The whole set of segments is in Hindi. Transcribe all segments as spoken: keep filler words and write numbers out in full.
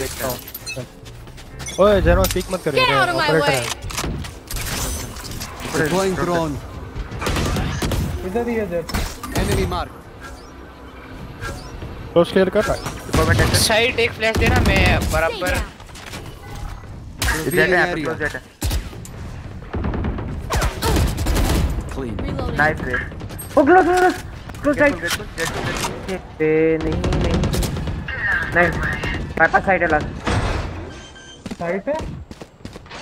देखता हूं। ओए जनों पिक मत करो, ऑपरेटर है। गोइंग ड्रोन इधर ही है जब। Enemy mark. फ्लैश क्लियर कर रहा है। साइड एक फ्लैश देना, मैं बराबर इधर है। आपके क्लोज है नाइफ रे। ओ क्लोज क्लोज क्लोज साइड ए नहीं नहीं नहीं वाइपर साइड है लास्ट साइड पे।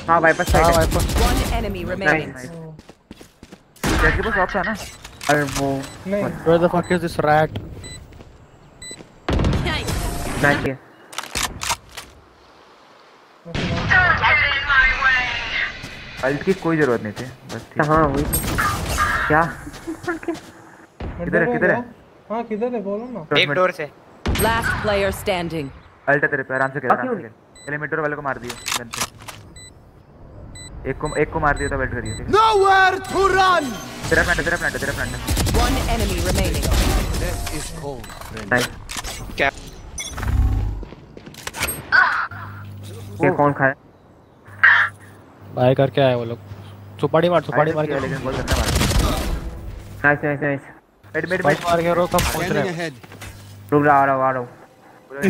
हां वाइपर साइड है। Wiper one enemy remaining. जैसे बस ऑप्शन है ना। अरे वो where the fuck is this rat. Nice है। अल्ट की कोई जरूरत नहीं थी बस। हां वही क्या किधर है किधर है? हां किधर है बोलो ना। एक डोर से लास्ट प्लेयर स्टैंडिंग। अल्ट तेरे पे आराम से खेल आराम से। एलिमिनेटर वाले को मार दिए गन से। एक को एक को मार दिया था। वेट करिए। Nowhere to run. तेरा प्लांट तेरा प्लांट तेरा plant. One enemy remaining. This is cold friend. क्या ये कौन खाए? भाई करके आए वो लोग। चुपाड़ी मार चुपाड़ी मार के लेकिन बॉल करना मार। Nice nice nice. हेड मेड मेड मार के रो सब पहुंच रहे हैं। रुक जा आ रहा हूं आ रहा हूं।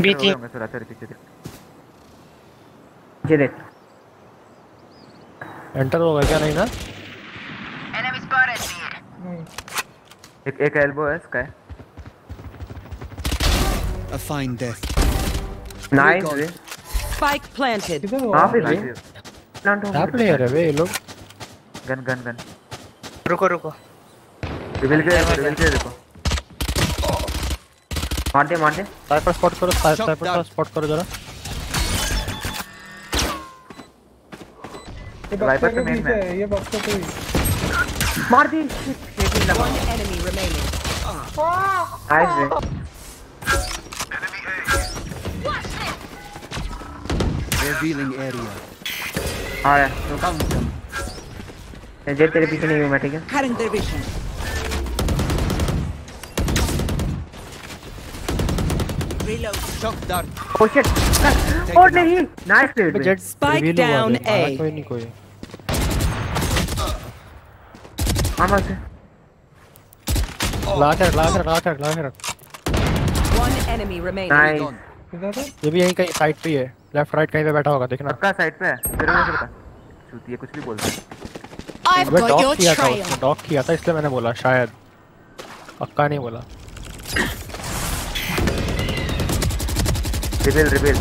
बीटी में थोड़ा तेरे पीछे देख। ये देख एंटर होगा क्या? नहीं ना। Enemy spotted need. एक एक एल्बो है इसका। A fine death. Nice. Spike planted. हां पे प्लांट हो गया। आप ले रहे वे ये लोग। Gun gun gun. रुको रुको रिवील के रिवील के देखो। मार दे मार दे। साइपर स्पॉट करो साइपर पर स्पॉट करो जरा। साइपर पे मेन है ये बॉक्स पे। मार दी। One enemy remaining. नाइस रे। एनिमी है। Revealing area. आ रहा है तो कम कम। जेट तेरे पीछे नहीं हूं मैं ठीक है। Current their vision. Reload. Shock dart. Oh shit. Oh nahi. Nice dude. Jet spike down A. कोई नहीं कोई। आना से। लाख है लाख है लाख है लाख है। One enemy remaining. Nice. ये भी यहीं कहीं साइड पे है। लेफ्ट राइट कहीं पे बैठा होगा देखना। आपका साइड पे है। तेरे को पता। छूती है कुछ भी बोलता है। I've got your trail. Dog किया था इसलिए मैंने बोला शायद। पक्का नहीं बोला। Reveal, reveal.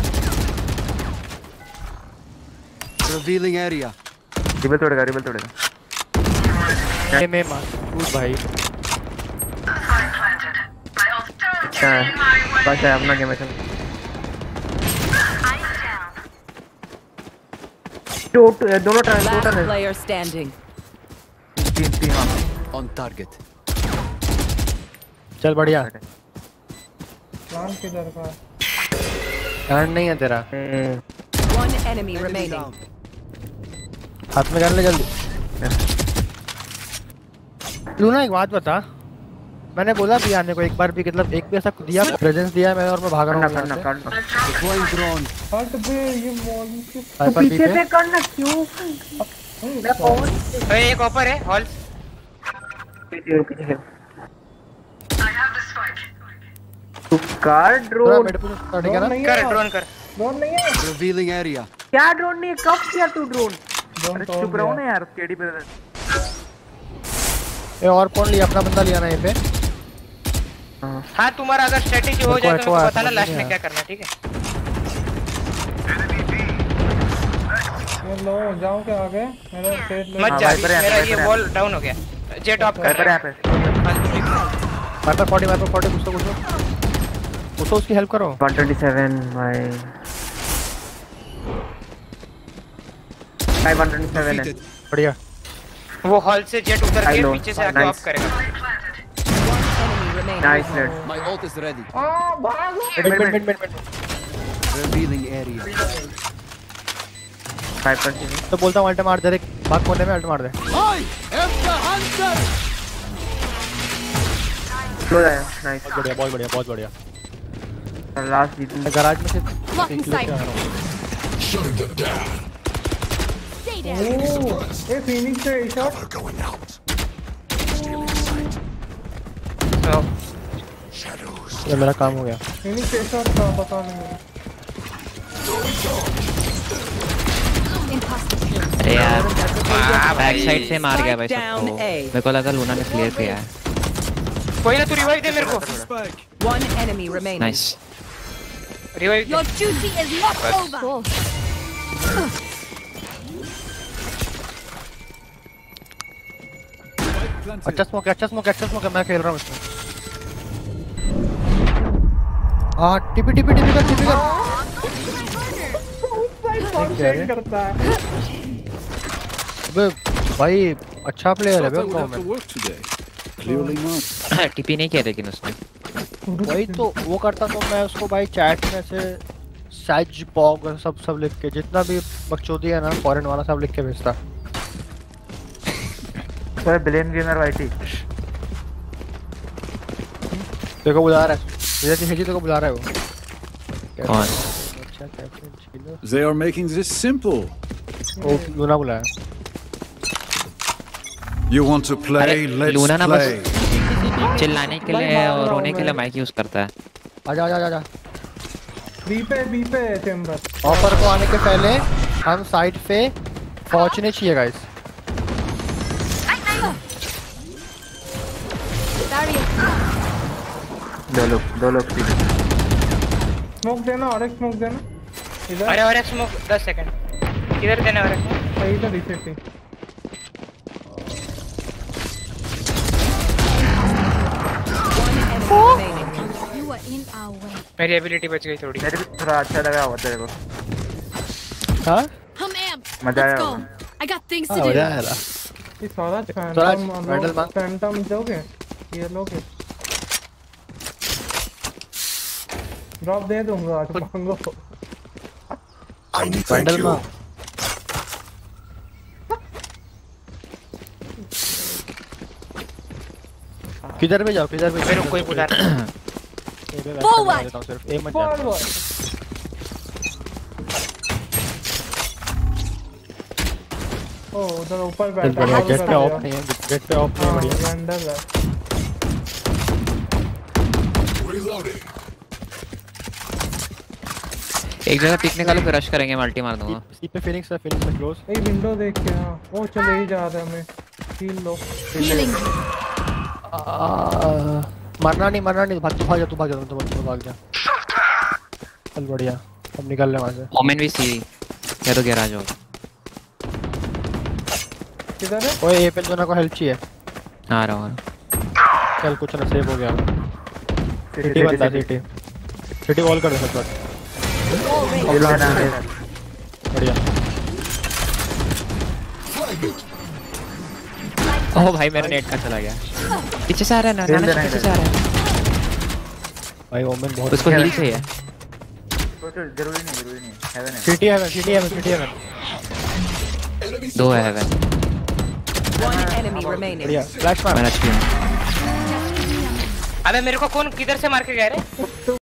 Revealing area. Reveal तोड़ेगा, reveal तोड़ेगा। मैं मार, उस भाई। हाँ, बस है अपना गेम चल। दो दोनों टाइम दोनों टाइम। Player standing. तीन तीन हाँ। On target. चल बढ़िया। प्लान किधर का? गन नहीं है तेरा। One enemy remaining. हाथ में गन ले जल्दी। लूना एक बात बता, मैंने बोला भी आने को एक बार भी मतलब एक भी ऐसा दिया प्रेजेंस दिया मैं और मैं भाग रहा हूं। Going drone. हट बे ये मॉल के पीछे से करना क्यों? मैं पहुंच। ए एक ऊपर है हॉल। पीछे पीछे। तू कार ड्रोन ठीक है ना? कर ड्रोन कर। ड्रोन नहीं है। Revealing area. क्या ड्रोन नहीं है? कब किया तू ड्रोन? अरे चुप रहो ना यार केडी पे। ए और कौन लिया? अपना बंदा लिया ना ये पे। हां तुम्हारा अगर स्ट्रेटजी हो जाए तो पता ना लास्ट में क्या करना ठीक है। लो जाओ के आगे मेरा सेट मत जा। मेरा ये वॉल डाउन हो गया। जेट ऑफ कर। पर यहां पे वाइपर चालीस वाइपर चालीस कुछ तो कुछ तो उसको उसकी हेल्प करो। वन टू सेवन भाई वन टू सेवन है। बढ़िया। वो हॉल से जेट उतर के पीछे से आके ऑफ करेगा। Nice red. My ult is ready. आ भागो। Mid mid mid mid. Revealing area. Viper तो बोलता हूं अल्ट मार दे। भाग कोने में अल्ट मार दे। ओए एम द हंटर। लो जाए। नाइस। बहुत बढ़िया बहुत बढ़िया बहुत बढ़िया। लास्ट जीतने गैराज में से ये फिनिक्स है ये मेरा काम हो गया। फिनिक्स ऐसा था पता नहीं। अरे यार बैक साइड से मार गया भाई सबको। मेरे को लगा लूना ने क्लियर किया है। कोई ना तू रिवाइव दे मेरे को। One enemy remaining. Nice. Revive. Your duty is not over. अच्छा स्मोक अच्छा स्मोक अच्छा स्मोक मैं खेल रहा हूँ इसमें। हाँ टिपी टिपी टिपी कर टिपी कर। करता है। अबे भाई अच्छा प्लेयर है भाई कॉमेंट। टीपी नहीं किया लेकिन उसने वही तो वो करता तो मैं उसको भाई चैट में से सैज पॉग सब सब लिख के जितना भी बकचोदी है ना फॉरेन वाला सब लिख के भेजता। अरे ब्लेम गेमर वाईटी देखो बुला रहा है ये जी देखो बुला रहा है वो कौन। They are making this simple. ओ लूना बुलाया। You want to play? Let's play. ना बस चिल्लाने के लिए और रोने के लिए माइक यूज करता है। आजा आजा आजा। बी पे बी पे चैम्बर। ऑफर को आने के पहले हम साइड पे पहुंचने चाहिए गाइस। दो लोग दो लोग स्मोक देना और एक स्मोक देना। इधर अरे और एक स्मोक दस सेकंड। इधर देना और एक। सही तो रिसेट। मेरी एबिलिटी बच गई थोड़ी। मेरे भी थोड़ा अच्छा लगा हुआ तेरे को। हाँ? मजा आया। हाँ मजा आया था। ये सारा फैंटम फैंटम दोगे? ये लोगे? ड्रॉप दे दूँगा आज पंगो। फैंटम माँ। किधर पे जाओ किधर पे जाओ कोई बुला रहा है। सिर्फ ए मत जाओ। ओ उधर ऊपर बैठा है। गेट पे ऑफ नहीं है गेट पे ऑफ नहीं बढ़िया वेंडर है। एक जगह पिकने का लोग रश करेंगे मल्टी मार दूंगा। इस पे फिनिक्स है फिनिक्स पे क्लोज। ए विंडो देख के हां वो चले ही जा रहा है हमें तीन लोग। मरना नहीं मरना नहीं भाग तू भाग जा तू भाग जा तू भाग जा भाग जा चल बढ़िया अब निकल ले वहां से। ओमेन भी सी ये तो गैराज हो किधर है। ओए एपल दोनों को हेल्प चाहिए। आ रहा हूं चल कुछ ना सेव हो गया। सिटी बंदा सिटी सिटी वॉल कर दे शॉट बढ़िया। ओ भाई मेरा नेट का चला गया। पीछे से आ रहा है ना नाना पीछे से आ रहा है भाई। ओमेन बहुत उसको हील चाहिए। तो तो जरूरी नहीं जरूरी नहीं हेवन है। City Haven city Haven city Haven दो है Haven. One enemy remaining. Flash मार मैंने किया। अबे मेरे को कौन किधर से मार के गया रे। तू